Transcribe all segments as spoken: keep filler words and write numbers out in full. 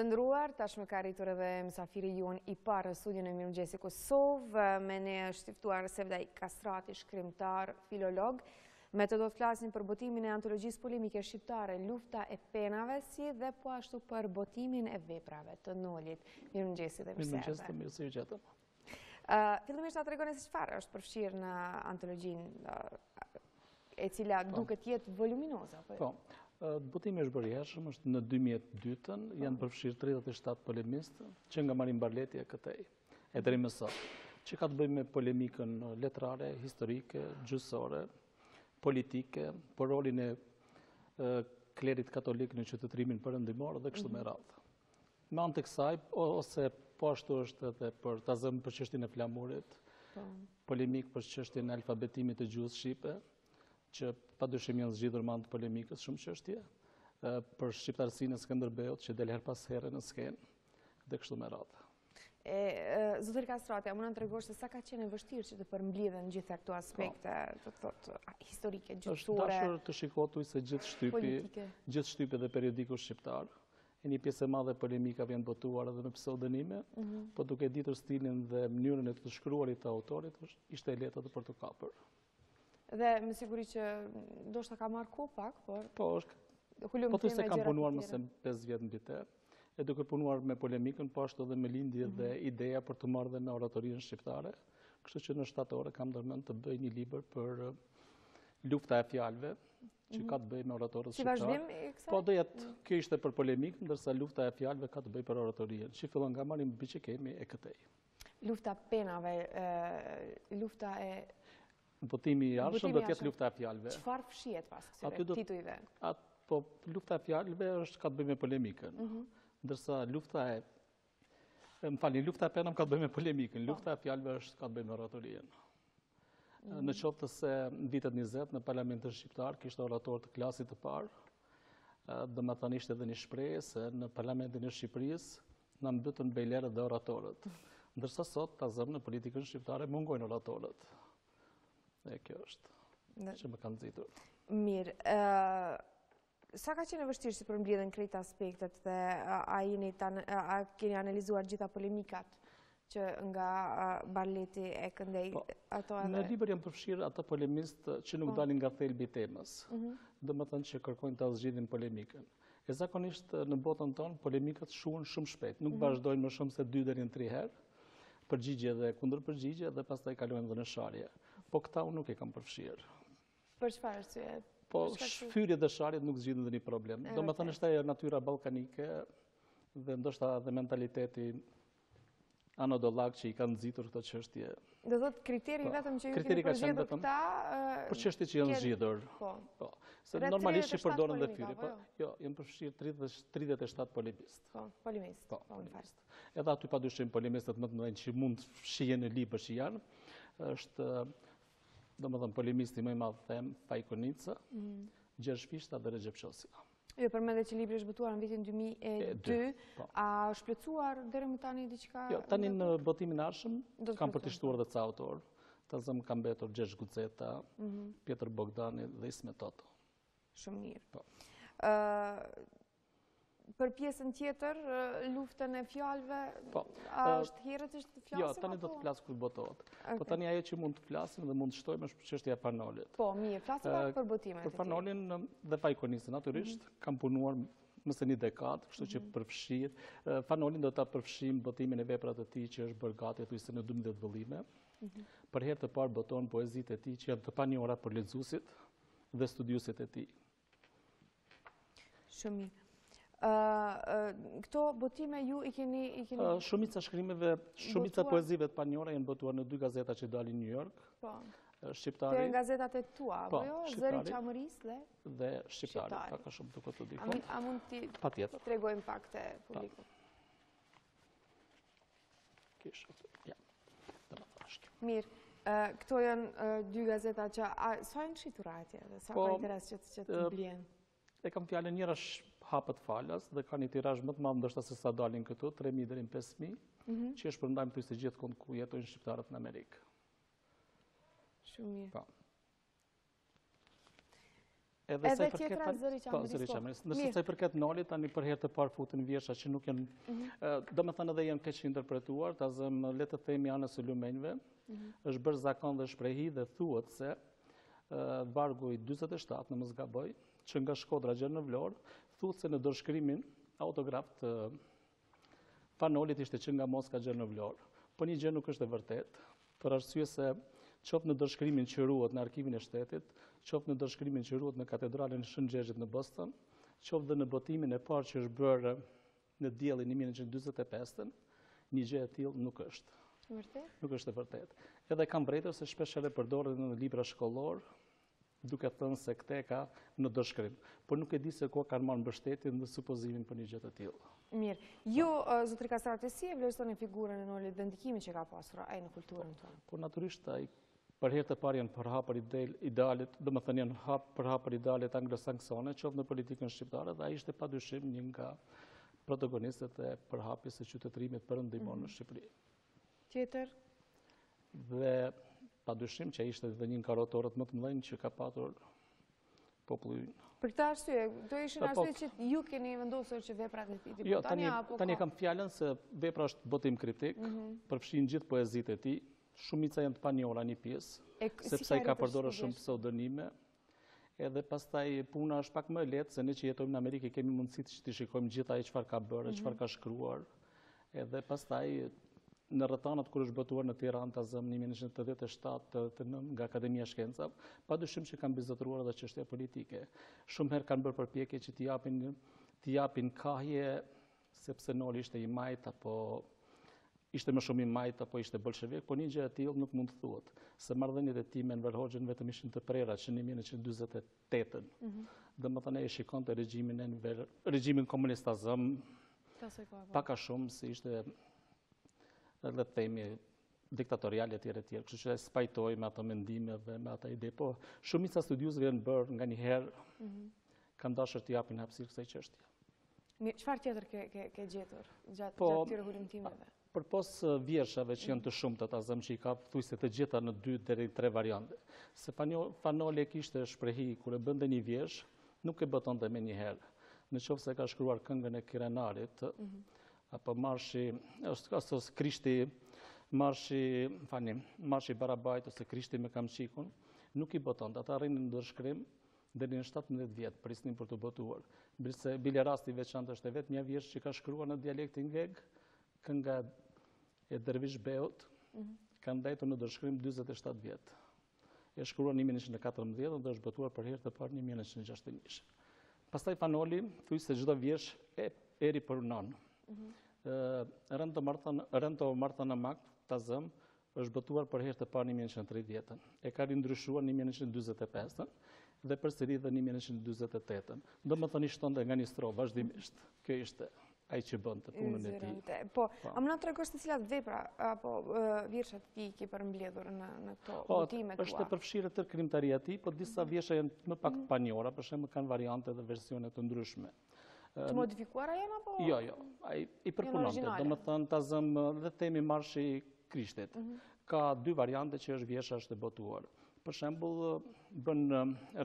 Të ndruar, tashmë ka arritur edhe mësafiri Jon Iparësu në Mirëmëngjesi Kosovë, me ne është i ftuar Sevda Kastrati, shkrimtar, filolog, me të do të flasin për botimin e antologjisë polemike shqiptare, lufta e penave, si dhe po ashtu për botimin e veprave të Nolit. Mirëmëngjesi dhe mirëse erdhe. Mirëmëngjes, mirëse ju gjeta. Fillimisht na tregoni se çfarë është përfshirë në antologjinë e cila duket jetë voluminoze. Po. Botimi është bërë jashtëm, është në dy mijë e dytën, janë përfshirë tridhjetë e shtatë polemistë, që nga Marin Barleti e këtej, e deri më sot, që ka të bëjë me polemikën letrare, historike, gjyqësore, politike, për rolin e klerit katolik në qytetërimin perëndimor dhe kështu me radhë. Me anë të kësaj, ose po ashtu është edhe për ta zënë për çështjen e flamurit, polemikë për çështjen e alfabetimit të gjuhës shqipe, që pa dyshim janë zgjidhur me anë të polemikës shumë çështje, për shqiptarësinë e Skënderbeut që del her pas here në skenë, dhe kështu me radhë. Zotëri Kastrati, a mund na tregosh se sa ka qenë e vështirë që të përmblidhen gjitha këto aspekte, do të thotë, historike, gjyqësore, është dashur të shikohet se gjithë shtypi, gjithë shtypi dhe periodiku shqiptar, e një pjesë e madhe polemikave janë botuar edhe me pseudonime, por duke ditur stilin dhe mënyrën e të shkruarit të autorit, ishte e lehtë për të kapur. Dhe me siguri që do shta ka marrë ko pak, por... Po të se kam punuar mëse pesë vjetë në bite, e duke punuar me polemikën, po ashtu dhe me lindje dhe ideja për të marrë dhe në oratorinë shqiptare, kështu që në shtatë orë kam dërmend të bëj një liber për lufta e fjalëve, që ka të bëj me oratorët shqiptare. Po dhe jetë, kjo ishte për polemikën, ndërsa lufta e fjalëve ka të bëj për oratorinë, që fillon nga marim bëj që kemi e këtej. Lufta penave, lufta e... Botimi i arshëm dhe tjetë lufta e fjalëve. Qëfar fshihet pas kësire titujve? Po, lufta e fjalëve është ka të bëjmë e polemikën. Ndërsa lufta e... Më falin, lufta e penam ka të bëjmë e polemikën. Lufta e fjalëve është ka të bëjmë e oratorien. Në qoftë se në vitet njëzet në parlamentin shqiptar kishtë orator të klasit të parë. Dhe më të nishtë edhe një shprehje se në parlamentin e Shqipërisë në mbytën bejlerët dhe oratorët. Ndërsa sot të zëmë në politikën shqiptare mungojnë oratorët. E kjo është që më kanë zitur. Mirë, sa ka qenë e vështirë si përmblidhen krejt aspektet dhe a keni analizuar gjitha polemikat që nga Barleti e Këndej ato edhe? Në liber jam përfshirë ata polemistë që nuk dalin nga thelbi i temës, dhe më thënë që kërkojnë të zgjidhin polemikën. E zakonisht në botën tonë polemikat shuhen shumë shpejt, nuk vazhdojnë më shumë se dy deri në tre herë, përgjigje dhe kundër përgjigje dhe pas të i kalojnë dhe në sharje. Po këta unë nuk e kam përfshirë. Për shfarë së? Po shfyrje dhe sharjet nuk zgjidhen dhe një problem. Do me thënë është e natyra balkanike dhe ndoshta dhe mentaliteti anodollak që i kanë zgjitur këto qështje. Dhe dhëtë kriteri vetëm që ju keni përgjidhur këta... Për qështje që janë zgjidhur. Po. Se normalisht që përdojnë dhe fyri. Jo, janë përfshirë tridhjetë e shtatë polemist. Polemist. Polemist. Edhe aty pa dyshim polemistët më të mëdhenj që mund shien e libër që janë, është, do më thëmë, polemisti më i madh them, Fajkonica, Gjershfishta dhe Regjepçosja. Jo, përmende që libri është botuar në vitin dy mijë e dy, a është plotësuar deri më tani diçka? Jo, tani në botimin arshëm kam përtishtuar dhe ca autor. Të zëmë kam betur Gjergj Guceta, Pjetër Bogdani dhe Ismet Toto. Shumë mirë. Për pjesën tjetër, luftën e fjalëve, a është herët është të flasim? Jo, tani do të flasë kur botohet. Po tani ajo që mund të flasim dhe mund të shtojmë është çështja e Fan Nolit. Po, mirë, flasim pak për botimet. Për Fan Nolin dhe Fajkonisën, natyrisht, kam punuar mëse një dekadë, kështu që përfshirë. Fan Nolin do të përfshim botimin e veprat e ti që është bërë gati e thujse në dymbëdhjetë vëllime. Për herë të parë boton poezitë e ti që janë të panjohura për lexuesit dhe studiuesit e ti. Shumë mirë. Këto botime ju i keni... Shumica shkrimeve, shumica poezive të panjora jenë botuar në dy gazeta që dalin në New York. Shqiptari... Të e në gazetat e tua, po jo? Zëri i Çamërisë dhe... Dhe Shqiptari, ta ka shumë duke të dikon. A mund ti të tregojmë pak të publiku? Kishë, ja, dhe më thashtë. Mirë. Këto janë dy gazeta që... Sa e në shqitura atje dhe sa ka interes që të bljenë? E kam fjale njëra hapët falas dhe ka një tirazh më të madhë ndërshëta se sa dalin këtu, tre mijë deri në pesë mijë, që është përndajmë të isë gjithë kënd ku jetojnë shqiptarët në Amerikë. Shumë mirë. Edhe sa i përket Zëri i Çamërisë. Zëri i Çamërisë. Nëse sa i përket Nolit, tani për herë të parë futen vjesha që nuk janë, domethënë edhe janë keq interpretuar, ta zëm le të themi anës së lumenjve. Është bërë zakon dhe shprehi dhe thuhet se vargu i dyzet e shtatë në mos gaboj, që nga Shkodra gjen në Vlor, thuhet se në dorëshkrimin autograf të Fan Nolit ishte që nga Moskë gjen në Vlor. Po një gjë nuk është e vërtetë, për arsye se qoftë në dorëshkrimin që ruhet në arkivin e shtetit, qoftë në dorëshkrimin që ruhet në katedralen e Shën Xhexhit në Boston, qoftë dhe në botimin e parë që është bërë në diellin një mijë e nëntëqind e dyzet e pesën, një gjë e tillë nuk është. Vërtet? Nuk është e vërtetë. Edhe kam vërejtur se shpesh herë përdoret në libra shkollor, duke thënë se këtë ka në dorëshkrim, por nuk e di se ku kanë marrë mbështetjen dhe supozimin për një gjë të tillë. Mirë. Ju, zotri Kastrati, si e vlerësoni figurën e Nolit dhe ndikimin që ka pasur ai në kulturën tonë? Po natyrisht ai për herë të parë janë përhapur idealet, domethënë janë hap përhapur idealet anglosaksone, qoftë në politikën shqiptare, dhe ai ishte padyshim një nga protagonistët e përhapjes së qytetërimit perëndimor në Shqipëri. Tjetër? Dhe padyshim që ai ishte edhe një nga karotorët më të mëdhenj që ka patur populli. Për këtë arsye, do ishin arsye që ju keni vendosur që veprat e tij të bëhen apo tani kam fjalën se vepra është botim kritik, përfshin gjithë poezitë e tij. Shumica janë të panjohura një pjesë, sepse ai ka përdorur shumë pseudonime, edhe pastaj puna është pak më e lehtë se ne që jetojmë në Amerikë kemi mundësi që të shikojmë gjithë ajo çfarë ka bërë, çfarë ka shkruar, edhe pastaj në rrethanat kur është botuar në Tiranë ta zëm një mijë e nëntëqind e tetëdhjetë e shtatë nga Akademia Shkencave, padyshim që kanë bizetruar edhe çështje politike. Shumë herë kanë bërë përpjekje që t'i japin t'i japin kahje sepse Noli ishte i majt apo ishte më shumë i majt apo ishte bolshevik, por një gjë e tillë nuk mund të thuhet, se marrëdhëniet e tij me Enver Hoxhën vetëm ishin të prera që në një mijë e nëntëqind e dyzet e tetën. Domethënë ai shikonte regjimin e Enver, regjimin komunist azëm, pak a shumë se ishte le të themi diktatoriale e tjerë e tjerë, kështu që ai spajtoi me ato mendime dhe me ata ide, po shumica studiuzve janë bërë nga një herë kanë dashur të japin hapësirë kësaj çështje. Çfarë tjetër ke gjetur gjatë këtyre hulimtimeve? Përpos vjershave që janë të shumta, ta them që i ka thuajse të gjitha në dy deri tre variante. Se Fan Noli kishte shprehi kur e bënte një vjersh, nuk e botonte më një herë. Nëse ka shkruar këngën e Kirenarit, apo marshi, ose krishti, marshi, fanim, marshi barabajt, ose krishti me kamçikun, nuk i boton, ata rrinë në dorëshkrim deri në shtatëmbëdhjetë vjetë, prisnin për të botuar. Bile rasti veçantë është e vetë një vjesh që ka shkruar në dialektin grek, kënga e Dervishbeut, kanë ndajtur në dorëshkrim dyzet e shtatë vjetë. E shkruar në një mijë e nëntëqind e katërmbëdhjetë dhe është botuar për herë të parë në një mijë e nëntëqind e gjashtëdhjetë. Pastaj Fan Noli, thuj se çdo vjesh eri për non. Rëndo Marta Namak, ta zëm, është botuar për herë të parë një mijë e nëntëqind e tridhjetën. E ka rindryshuar një mijë e nëntëqind e dyzet e pesën dhe përsëri dhe një mijë e nëntëqind e dyzet e tetën. Do më thënë ishtonte nga një strofë, vazhdimisht. Kjo ishte ai që bënte punën e tij. Po, a më na tregosh se cilat vepra apo vjershat e tij ke përmbledhur në këto botime tua? Është përfshirë tërë krijimtaria e tij, por disa vjersha janë më pak të panjohura, për shembull kanë variante dhe versione të ndryshme. Të modifikuara janë apo? Jo, jo, i përpunonte, do më thënë ta zëm dhe temi marshi krishtit. Ka dy variante që është vjesha është e botuar. Për shembull, bën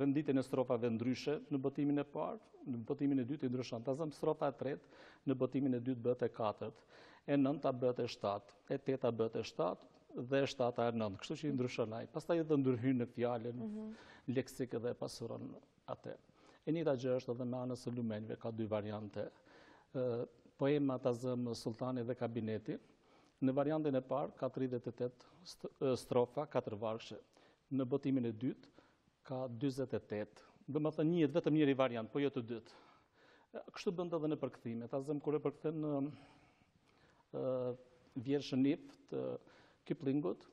rënditjen e strofave ndryshe në botimin e parë, në botimin e dytë i ndryshon, ta zëm strofa e tretë, në botimin e dytë bëhet e katërt, e nënta bëhet e shtatë, e teta bëhet e shtatë, dhe e shtata e nëntë, kështu që i ndryshon ai. Pastaj edhe ndërhyn në fjalën, leksikë dhe pasuron atë. E njëta gjë është edhe me anës së lumenjve, ka dy variante. Poema ta zëm Sultani dhe Kabineti. Në variantin e parë ka tridhjetë e tetë strofa, katër vargje. Në botimin e dytë ka dyzet e tetë. Dhe më thënë njët, vetëm njëri variant, po jo të dytë. Kështu bënda dhe në përkëthime. Ta zëm kure përkëthen në vjershën if të Kiplingut,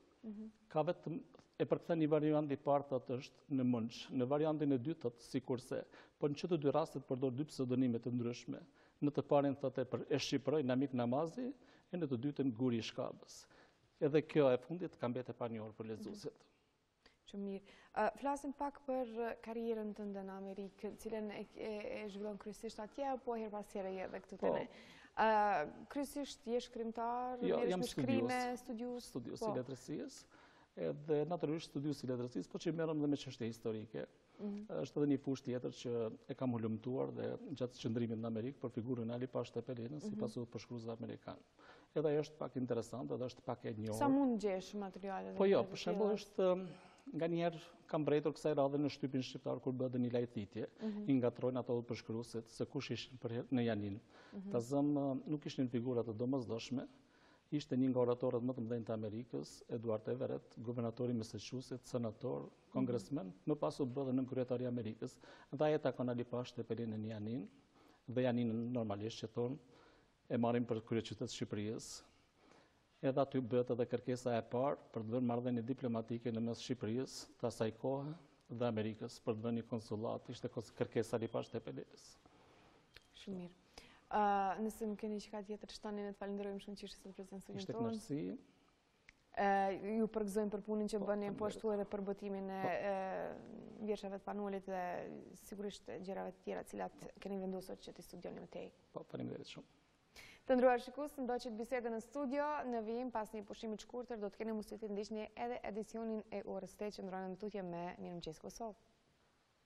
ka vetëm e përkëthen një variant i parë të të është në mënç, në variantin e dy të të si kurse, për në që të dy rastet përdor dy pseudonimet të ndryshme, në të parin të të e Shqipëroj, Namik Namazi, e në të dytën Guri Shkabës. Edhe kjo e fundit kam bete pa njërë për lezusit. Shumë mirë. Flasim pak për karierën të ndë në Amerikë, cilën e zhvillon kryesisht atje, po her pas here je dhe këtë të ne. Kryesisht je shkrimtar, je shkrime, studius? Studius i letërsisë. edhe naturisht studius i letërsis, po që i merëm dhe me çështje historike. Është edhe një fushë tjetër që e kam hulumtuar dhe gjatë qëndrimit në Amerikë për figurën Ali Pashë Tepelenës, sipas shkruesave amerikanë. Edhe ajo është pak interesante, edhe është pak e njohur. Sa mund gjesh materiale? Po jo, për shembull është nga njerë kam brejtur kësaj radhe në shtypin shqiptar kur bëdhe një lajtitje, i ngatrojnë ato dhe përshkruesit, se kush ishin në janin. Ta zëmë nuk ishin figurat të domosdoshme, ishte një nga oratorët më të mëdhenj të Amerikës, Edward Everett, guvernatori Massachusetts, senator, kongresmen, më pasu bëdhe në kryetari Amerikës, dhe e takon Ali Pashë Tepelena në janin, dhe janinën normalisht që thonë, e marim për kryeqytet Shqipërisë, edhe aty bëtë edhe kërkesa e parë për të dhënë marrëdhënie diplomatike në mes Shqipërisë, të asaj kohë dhe Amerikës, për të dhënë një konsullat, ishte kërkesa Ali Pashë Tepelenës. Shumë mirë. Nëse më keni qëka tjetër shtani, ne të falenderojmë shumë që ishte të prezencën tonë. Ishte kënaqësi. Ju përgëzojmë për punin që bëni, po ashtu edhe për botimin e vjeshave të panuelit dhe sigurisht gjërave të tjera cilat keni vendosur që të studioni më tej. Po, faleminderit shumë. Të ndruar shikus, ndo që të bisedën në studio, në vijim pas një pushimit shkurëtër, do të kene mështë të ndishtë një edhe edicionin e orës të që ndrojnë në tutje me Mirëmëngjes Kosovë.